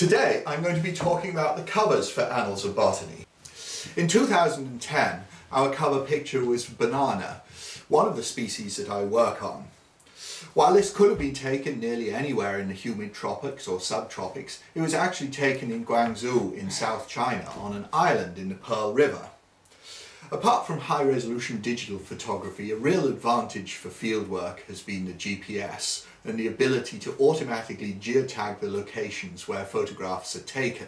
Today I'm going to be talking about the covers for Annals of Botany. In 2010 our cover picture was banana, one of the species that I work on. While this could have been taken nearly anywhere in the humid tropics or subtropics, it was actually taken in Guangzhou in South China on an island in the Pearl River. Apart from high-resolution digital photography, a real advantage for fieldwork has been the GPS and the ability to automatically geotag the locations where photographs are taken.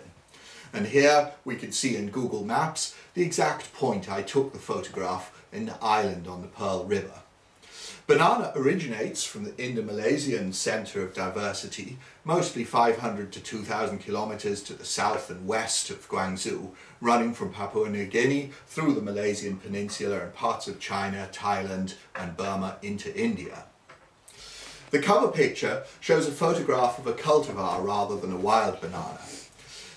And here we can see in Google Maps the exact point I took the photograph in the island on the Pearl River. Banana originates from the Indo-Malayan Center of Diversity, mostly 500 to 2,000 kilometers to the south and west of Guangzhou, running from Papua New Guinea through the Malaysian Peninsula and parts of China, Thailand and Burma into India. The cover picture shows a photograph of a cultivar rather than a wild banana.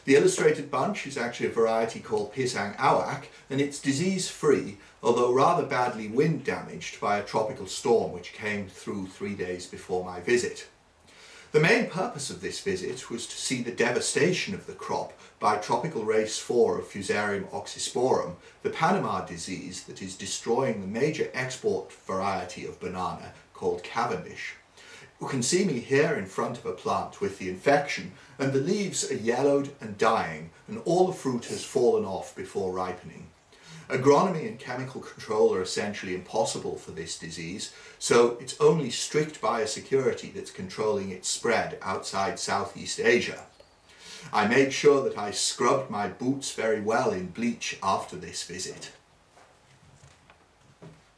The illustrated bunch is actually a variety called Pisang Awak, and it's disease-free, although rather badly wind-damaged by a tropical storm which came through 3 days before my visit. The main purpose of this visit was to see the devastation of the crop by tropical race 4 of Fusarium oxysporum, the Panama disease that is destroying the major export variety of banana called Cavendish. You can see me here in front of a plant with the infection, and the leaves are yellowed and dying, and all the fruit has fallen off before ripening. Agronomy and chemical control are essentially impossible for this disease, so it's only strict biosecurity that's controlling its spread outside Southeast Asia. I made sure that I scrubbed my boots very well in bleach after this visit.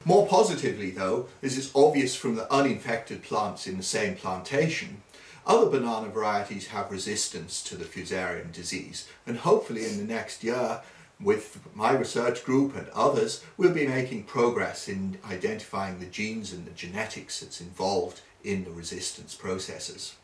More positively though, as is obvious from the uninfected plants in the same plantation, other banana varieties have resistance to the Fusarium disease, and hopefully in the next year, with my research group and others, we'll be making progress in identifying the genes and the genetics that's involved in the resistance processes.